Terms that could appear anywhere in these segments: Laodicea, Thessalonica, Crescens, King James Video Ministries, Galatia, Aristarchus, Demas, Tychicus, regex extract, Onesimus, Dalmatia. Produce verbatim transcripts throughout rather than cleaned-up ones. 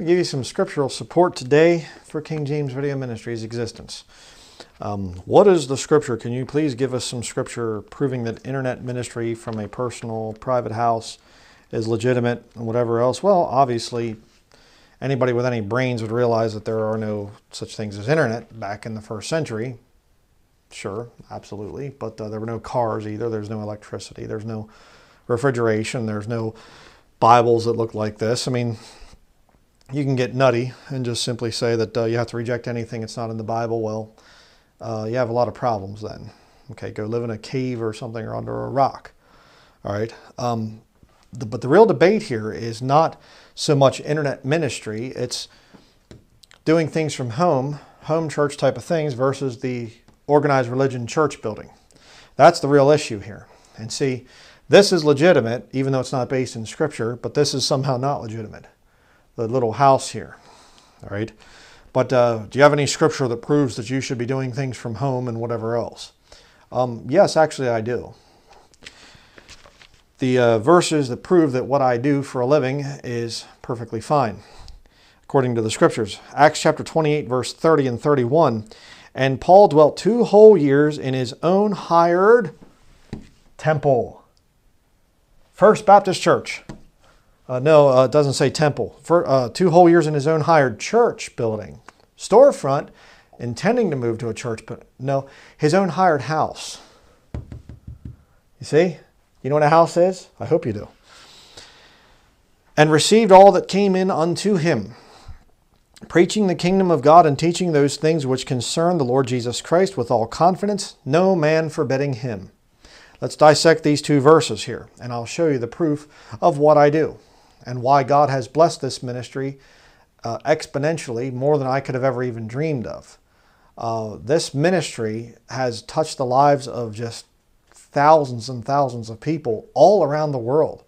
I'll give you some scriptural support today for King James Video Ministries' existence. Um, what is the scripture? Can you please give us some scripture proving that internet ministry from a personal, private house is legitimate and whatever else? Well, obviously, anybody with any brains would realize that there are no such things as internet back in the first century. Sure, absolutely. But uh, there were no cars either. There's no electricity. There's no refrigeration. There's no Bibles that look like this. I mean, you can get nutty and just simply say that uh, you have to reject anything that's not in the Bible. Well, uh, you have a lot of problems then. Okay, go live in a cave or something or under a rock. All right. Um, the, but the real debate here is not so much internet ministry. It's doing things from home, home church type of things versus the organized religion church building. That's the real issue here. And see, this is legitimate, even though it's not based in Scripture, but this is somehow not legitimate. The little house here, all right? But uh, do you have any Scripture that proves that you should be doing things from home and whatever else? Um, yes, actually I do. The uh, verses that prove that what I do for a living is perfectly fine, according to the Scriptures. Acts chapter twenty-eight, verse thirty and thirty-one, and Paul dwelt two whole years in his own hired temple. First Baptist Church. Uh, no, uh, it doesn't say temple. For, uh, two whole years in his own hired church building. Storefront, intending to move to a church, but no, his own hired house. You see? You know what a house is? I hope you do. And received all that came in unto him, preaching the kingdom of God and teaching those things which concern the Lord Jesus Christ with all confidence, no man forbidding him. Let's dissect these two verses here, and I'll show you the proof of what I do and why God has blessed this ministry uh, exponentially more than I could have ever even dreamed of. Uh, this ministry has touched the lives of just thousands and thousands of people all around the world.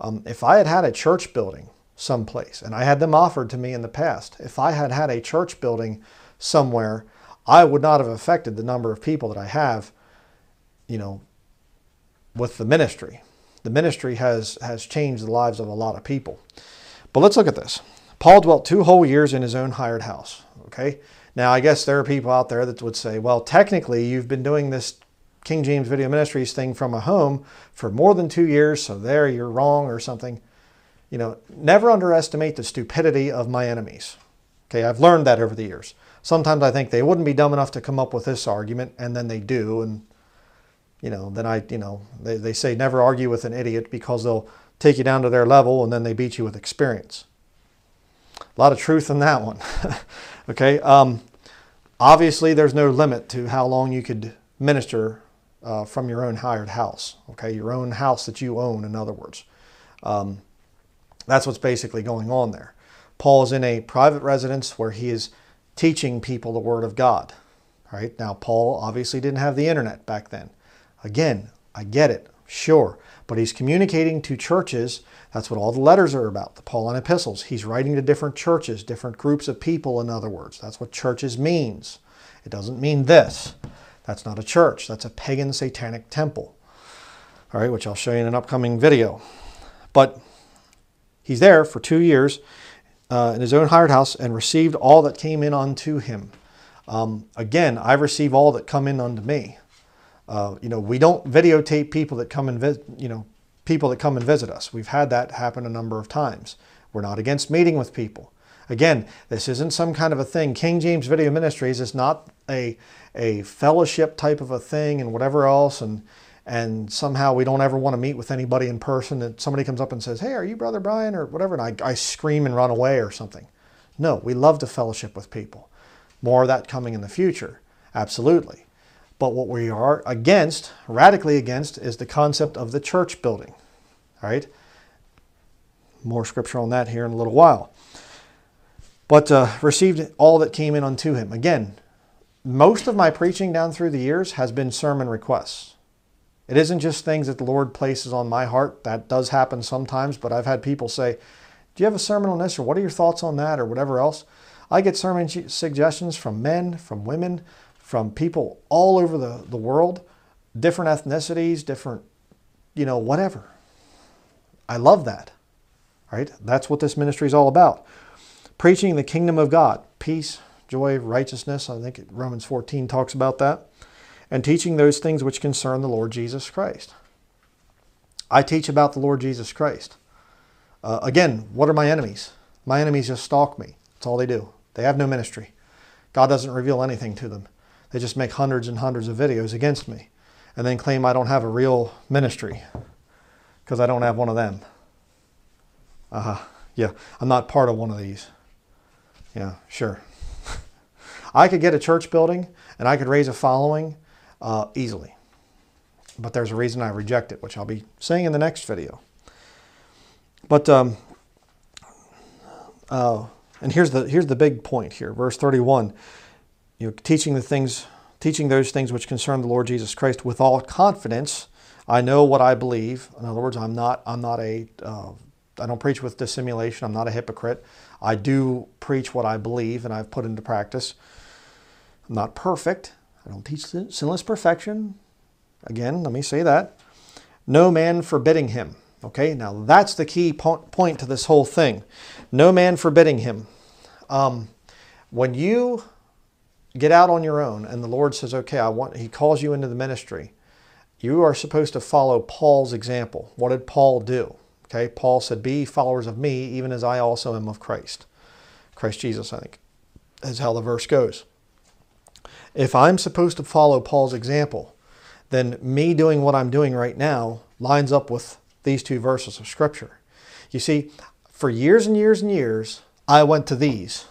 Um, if I had had a church building someplace, and I had them offered to me in the past. If I had had a church building somewhere, I would not have affected the number of people that I have, you know, with the ministry. The ministry has, has changed the lives of a lot of people. But let's look at this. Paul dwelt two whole years in his own hired house, okay? Now, I guess there are people out there that would say, well, technically, you've been doing this King James Video Ministries thing from a home for more than two years, so there you're wrong or something. You know, never underestimate the stupidity of my enemies. Okay, I've learned that over the years. Sometimes I think they wouldn't be dumb enough to come up with this argument, and then they do, and, you know, then I, you know, they, they say never argue with an idiot because they'll take you down to their level, and then they beat you with experience. A lot of truth in that one. Okay, um, obviously there's no limit to how long you could minister uh, from your own hired house. Okay, your own house that you own, in other words. Um, That's what's basically going on there. Paul is in a private residence where he is teaching people the Word of God. All right? Now, Paul obviously didn't have the internet back then. Again, I get it, sure. But he's communicating to churches. That's what all the letters are about, the Pauline epistles. He's writing to different churches, different groups of people, in other words. That's what churches means. It doesn't mean this. That's not a church. That's a pagan satanic temple. All right, which I'll show you in an upcoming video. But he's there for two years uh, in his own hired house and received all that came in unto him. Um, again, I receive all that come in unto me. Uh, you know, we don't videotape people that come and visit, you know, people that come and visit us. We've had that happen a number of times. We're not against meeting with people. Again, this isn't some kind of a thing. King James Video Ministries is not a, a fellowship type of a thing and whatever else. And And somehow we don't ever want to meet with anybody in person. And somebody comes up and says, hey, are you Brother Brian or whatever? And I, I scream and run away or something. No, we love to fellowship with people. More of that coming in the future. Absolutely. But what we are against, radically against, is the concept of the church building. All right? More scripture on that here in a little while. But uh, received all that came in unto him. Again, most of my preaching down through the years has been sermon requests. It isn't just things that the Lord places on my heart. That does happen sometimes, but I've had people say, do you have a sermon on this? Or what are your thoughts on that? Or whatever else. I get sermon suggestions from men, from women, from people all over the, the world, different ethnicities, different, you know, whatever. I love that, right? That's what this ministry is all about. preaching the kingdom of God, peace, joy, righteousness. I think Romans fourteen talks about that. And teaching those things which concern the Lord Jesus Christ. I teach about the Lord Jesus Christ. Uh, again, what are my enemies? My enemies just stalk me. That's all they do. They have no ministry. God doesn't reveal anything to them. They just make hundreds and hundreds of videos against me and then claim I don't have a real ministry because I don't have one of them. Uh-huh. Yeah, I'm not part of one of these. Yeah, sure. I could get a church building and I could raise a following uh, easily. But there's a reason I reject it, which I'll be saying in the next video. But, um, uh, and here's the, here's the big point here. Verse thirty-one, you know, teaching the things, teaching those things which concern the Lord Jesus Christ with all confidence. I know what I believe. In other words, I'm not, I'm not a, uh, I don't preach with dissimulation. I'm not a hypocrite. I do preach what I believe and I've put into practice. I'm not perfect. I don't teach sinless perfection. Again, let me say that. No man forbidding him. Okay, now that's the key po point to this whole thing. No man forbidding him. Um, when you get out on your own and the Lord says, okay, I want, he calls you into the ministry, you are supposed to follow Paul's example. What did Paul do? Okay, Paul said, be followers of me, even as I also am of Christ. Christ Jesus, I think, is how the verse goes. If I'm supposed to follow Paul's example, then me doing what I'm doing right now lines up with these two verses of Scripture. You see, for years and years and years, I went to these.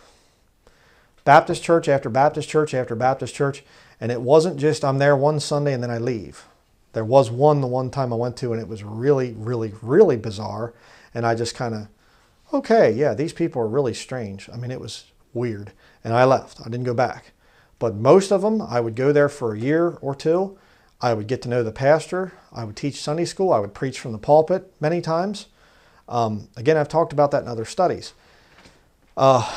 Baptist church after Baptist church after Baptist church, and it wasn't just I'm there one Sunday and then I leave. There was one the one time I went to, and it was really, really, really bizarre. And I just kind of, okay, yeah, these people are really strange. I mean, it was weird. And I left. I didn't go back. But most of them, I would go there for a year or two. I would get to know the pastor. I would teach Sunday school. I would preach from the pulpit many times. Um, again, I've talked about that in other studies. Uh,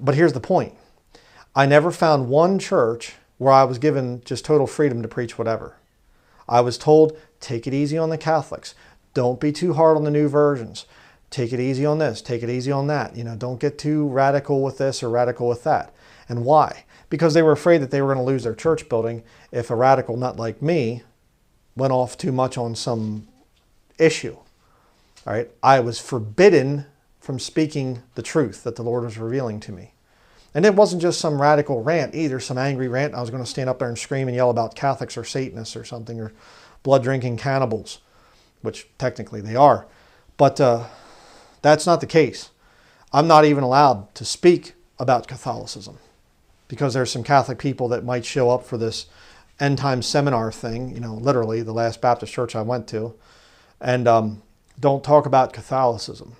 but here's the point. I never found one church where I was given just total freedom to preach whatever. I was told, take it easy on the Catholics. Don't be too hard on the new versions. Take it easy on this. Take it easy on that. You know, don't get too radical with this or radical with that. And why? Because they were afraid that they were going to lose their church building if a radical nut like me went off too much on some issue. All right? I was forbidden from speaking the truth that the Lord was revealing to me. And it wasn't just some radical rant either, some angry rant. I was going to stand up there and scream and yell about Catholics or Satanists or something, or blood-drinking cannibals, which technically they are. But uh, that's not the case. I'm not even allowed to speak about Catholicism because there's some Catholic people that might show up for this end-time seminar thing, you know, literally the last Baptist church I went to, and um, don't talk about Catholicism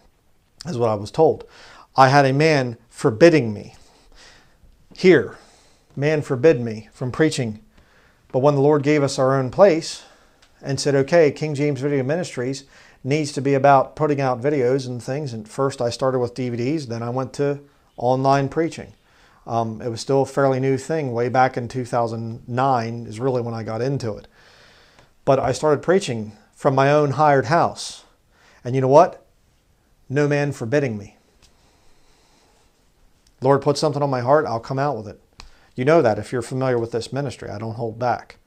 is what I was told. I had a man forbidding me. Here, man forbid me from preaching. But when the Lord gave us our own place and said, okay, King James Video Ministries needs to be about putting out videos and things. And first I started with D V Ds, then I went to online preaching. Um, it was still a fairly new thing way back in two thousand nine is really when I got into it. But I started preaching from my own hired house. And you know what? No man forbidding me. Lord, put something on my heart, I'll come out with it. You know that if you're familiar with this ministry. I don't hold back.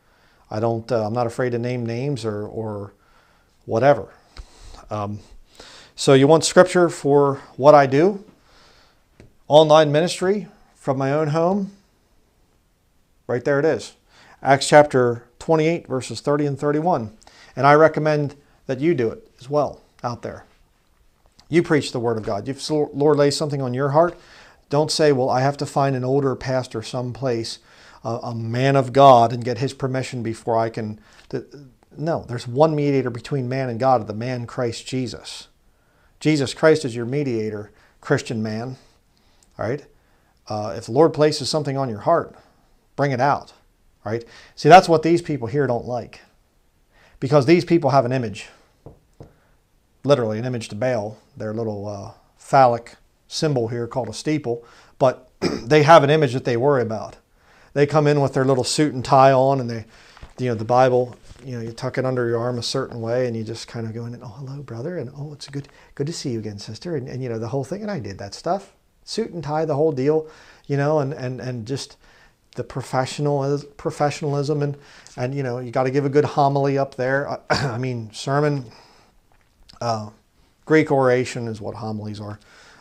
I don't, uh, I'm not afraid to name names or, or whatever. Um, so you want scripture for what I do? Online ministry from my own home? Right there it is. Acts chapter twenty-eight, verses thirty and thirty-one. And I recommend that you do it as well out there. You preach the word of God. If the Lord lays something on your heart, don't say, well, I have to find an older pastor someplace, uh, a man of God, and get his permission before I can. No, there's one mediator between man and God, the man Christ Jesus. Jesus Christ is your mediator, Christian man. All right? Uh, if the Lord places something on your heart, bring it out. All right? See, that's what these people here don't like. Because these people have an image. Literally, an image to Baal. Their little uh, phallic symbol here called a steeple, but they have an image that they worry about. They come in with their little suit and tie on, and they, you know, the Bible, you know, you tuck it under your arm a certain way, and you just kind of go in and, oh, hello, brother, and oh, it's good, good to see you again, sister, and, and you know, the whole thing, and I did that stuff. suit and tie, the whole deal, you know, and, and, and just the professional professionalism and, and, you know, you got to give a good homily up there. I, I mean, sermon, uh, Greek oration is what homilies are.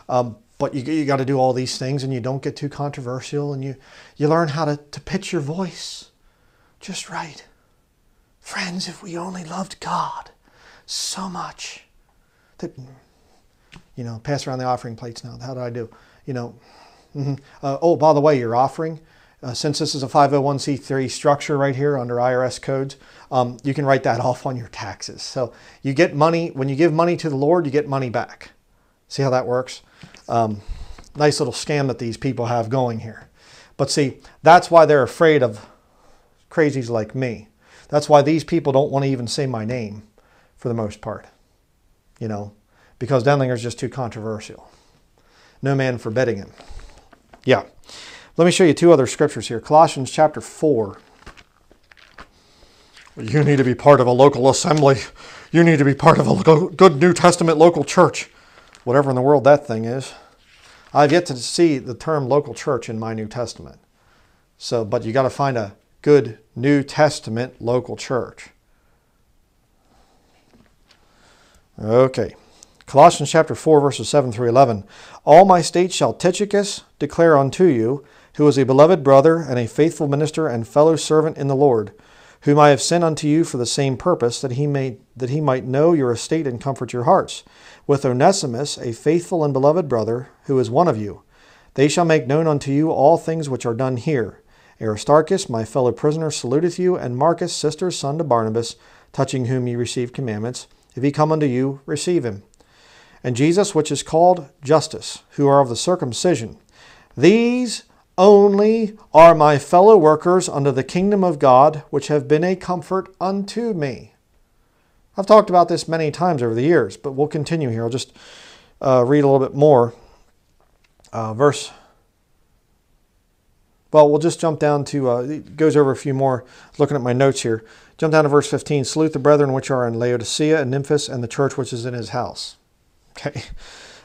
Um, but you, you got to do all these things, and you don't get too controversial, and you, you learn how to, to pitch your voice just right. Friends, if we only loved God so much that, you know, pass around the offering plates now. How did I do? You know, mm-hmm. uh, oh, by the way, your offering, uh, since this is a five oh one c three structure right here under I R S codes, um, you can write that off on your taxes. So you get money, when you give money to the Lord, you get money back. See how that works? Um, nice little scam that these people have going here. But see, that's why they're afraid of crazies like me. That's why these people don't want to even say my name for the most part, you know, because Denlinger's just too controversial. No man forbidding him. Yeah. Let me show you two other scriptures here. Colossians chapter four. You need to be part of a local assembly. You need to be part of a good New Testament local church. Whatever in the world that thing is. I've yet to see the term local church in my New Testament. So, but you got to find a good New Testament local church. Okay. Colossians chapter four, verses seven through eleven. All my state shall Tychicus declare unto you, who is a beloved brother and a faithful minister and fellow servant in the Lord, whom I have sent unto you for the same purpose, that he may that he might know your estate and comfort your hearts. With Onesimus, a faithful and beloved brother, who is one of you. They shall make known unto you all things which are done here. Aristarchus, my fellow prisoner, saluteth you, and Marcus, sister's son to Barnabas, touching whom ye receive commandments. If he come unto you, receive him. And Jesus, which is called Justus, who are of the circumcision. These only are my fellow workers under the kingdom of God, which have been a comfort unto me. I've talked about this many times over the years, but we'll continue here. I'll just uh, read a little bit more. Uh, verse... Well, we'll just jump down to, uh, it goes over a few more, looking at my notes here. Jump down to verse fifteen. Salute the brethren which are in Laodicea and Nymphis, and the church which is in his house. Okay,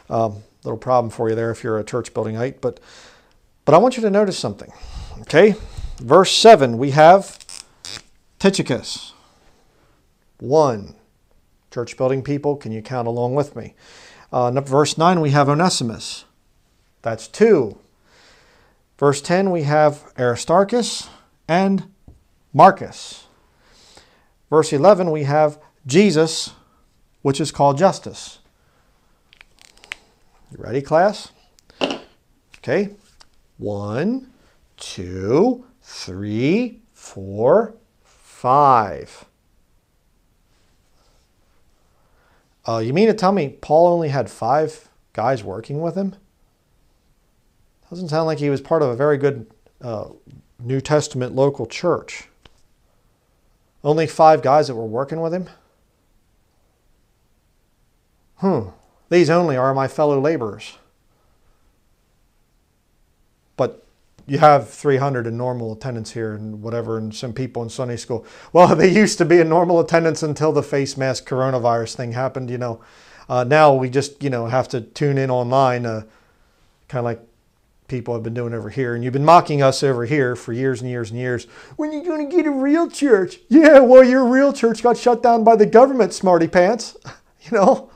um, little problem for you there if you're a church buildingite. But, but I want you to notice something. Okay, verse seven, we have Tychicus. One, church building people, can you count along with me? Uh, verse nine, we have Onesimus. That's two. Verse ten, we have Aristarchus and Marcus. Verse eleven, we have Jesus, which is called Justus. You ready, class? Okay. One, two, three, four, five. Uh, you mean to tell me Paul only had five guys working with him? Doesn't sound like he was part of a very good uh, New Testament local church. Only five guys that were working with him? Hmm. These only are my fellow laborers. But you have three hundred in normal attendance here and whatever, and some people in Sunday school. Well, they used to be in normal attendance until the face mask coronavirus thing happened, you know. Uh, now we just, you know, have to tune in online, uh, kind of like people have been doing over here, and you've been mocking us over here for years and years and years. When are you going to get a real church? Yeah, well, your real church got shut down by the government, smarty pants. You know?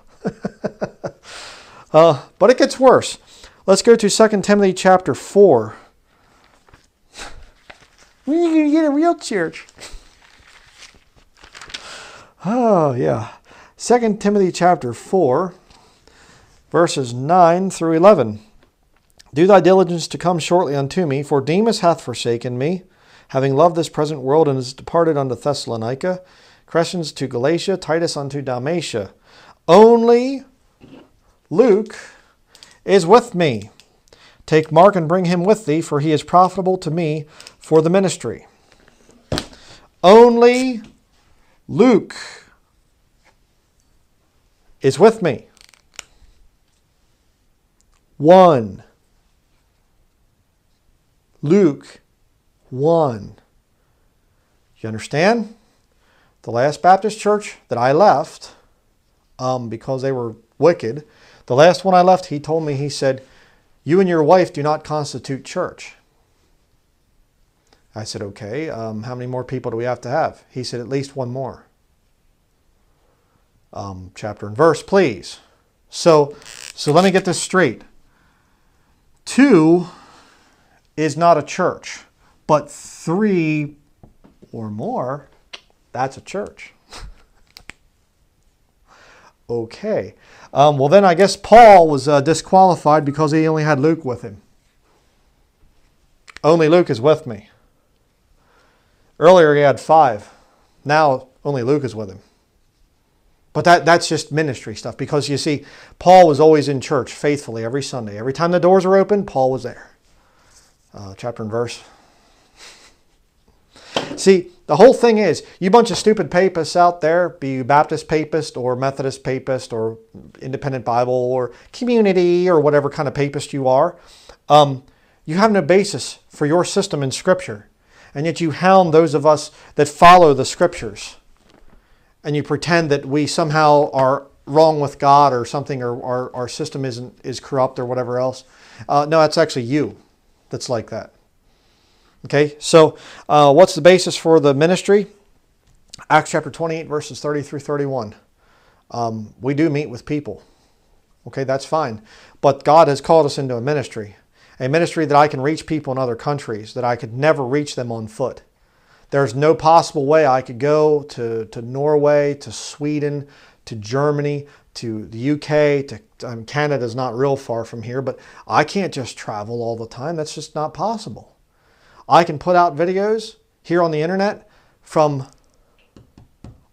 uh, but it gets worse. Let's go to Second Timothy chapter four. When are you going to get a real church? Oh, yeah. Second Timothy chapter four, verses nine through eleven. Do thy diligence to come shortly unto me, for Demas hath forsaken me, having loved this present world, and is departed unto Thessalonica, Crescens to Galatia, Titus unto Dalmatia. Only Luke is with me. Take Mark and bring him with thee, for he is profitable to me for the ministry. Only Luke is with me. One. Luke one. You understand? The last Baptist church that I left, um, because they were wicked, the last one I left, he told me, he said, You and your wife do not constitute church. I said, okay, um, how many more people do we have to have? He said, at least one more. Um, chapter and verse, please. So, so let me get this straight. Two is not a church, but three or more, that's a church. Okay. Um, well, then I guess Paul was uh, disqualified because he only had Luke with him. Only Luke is with me. Earlier he had five. Now only Luke is with him. But that, that's just ministry stuff, because you see, Paul was always in church faithfully every Sunday. Every time the doors were open, Paul was there. Uh, chapter and verse. See, the whole thing is, you bunch of stupid papists out there, be you Baptist papist or Methodist papist or Independent Bible or community or whatever kind of papist you are, um, you have no basis for your system in Scripture. And yet you hound those of us that follow the Scriptures. And you pretend that we somehow are wrong with God or something, or our, our system isn't, is corrupt or whatever else. Uh, no, that's actually you that's like that. Okay, so uh, what's the basis for the ministry? Acts chapter twenty-eight, verses thirty through thirty-one. Um, we do meet with people. Okay, that's fine. But God has called us into a ministry. A ministry that I can reach people in other countries, that I could never reach them on foot. There's no possible way I could go to, to Norway, to Sweden, to Germany, to the U K, to um, Canada's not real far from here, but I can't just travel all the time. That's just not possible. I can put out videos here on the internet from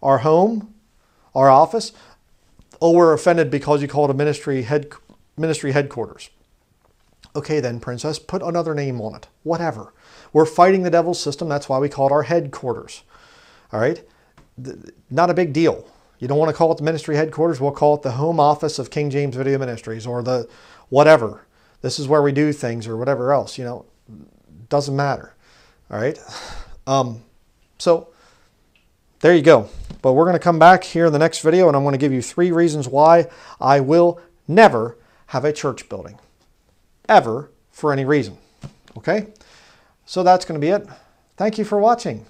our home, our office. Oh, we're offended because you call it a ministry head, ministry headquarters. Okay then, princess, put another name on it. Whatever. We're fighting the devil's system. That's why we call it our headquarters. All right? Not a big deal. You don't want to call it the ministry headquarters. We'll call it the home office of King James Video Ministries, or the whatever. This is where we do things, or whatever else. You know, doesn't matter. All right? Um, so there you go. But we're going to come back here in the next video, and I'm going to give you three reasons why I will never have a church building. Ever, for any reason. Okay? So that's going to be it. Thank you for watching.